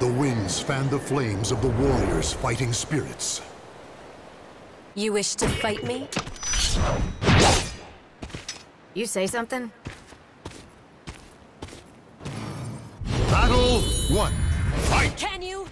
The winds fan the flames of the warrior's fighting spirits. You wish to fight me? You say something? Battle one. Fight! Can you?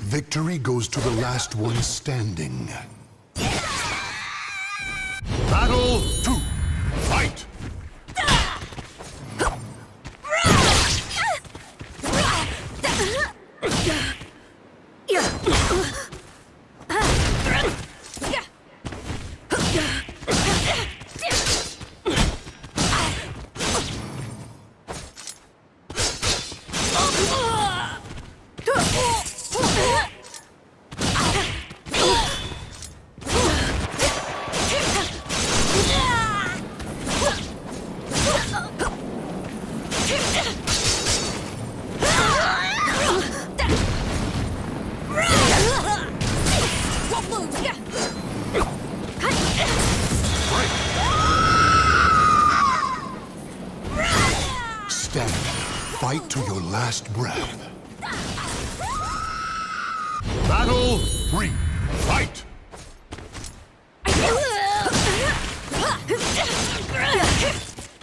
Victory goes to the last one standing. Battle 2. Fight! Stand. Fight to your last breath. Battle 3. Fight! Stand. Fight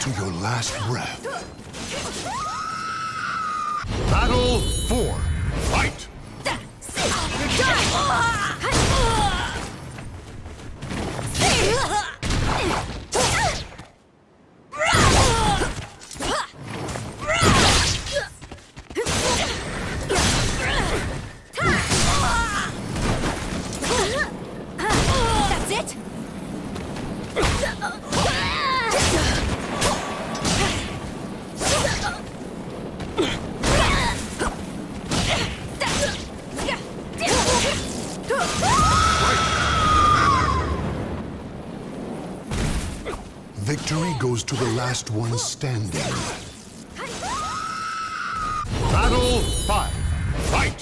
to your last breath. Battle 4. Fight! Victory goes to the last one standing. Battle 5. Fight!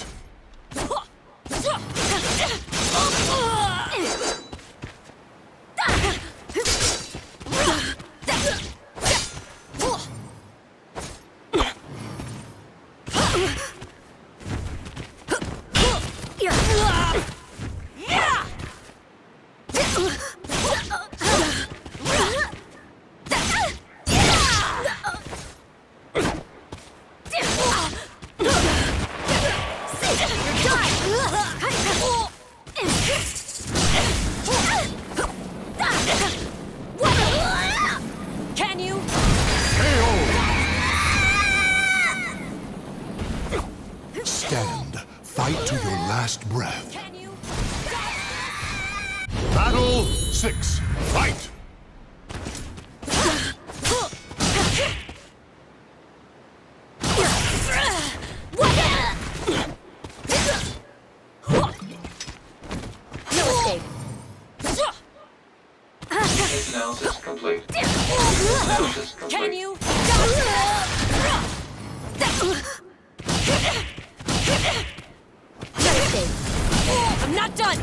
Can you? KO! Stand. Fight to your last breath. Can you? Battle 6. Fight! Analysis complete. Analysis complete. Can you? I'm not done.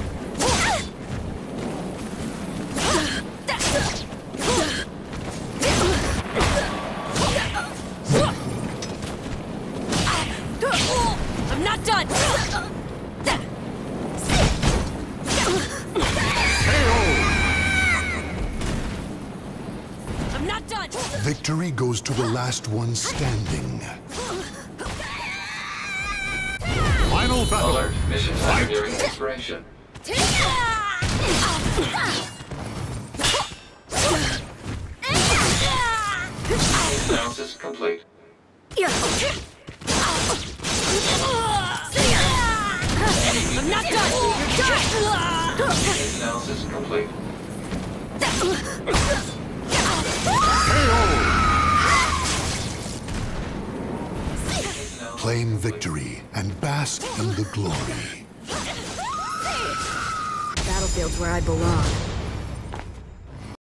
I'm not done. Victory goes to the last one standing. Final full battle. Alert. Mission time nearing expiration. Analysis complete. I'm not done. Analysis complete. KO. Claim victory and bask in the glory. Battlefield's where I belong.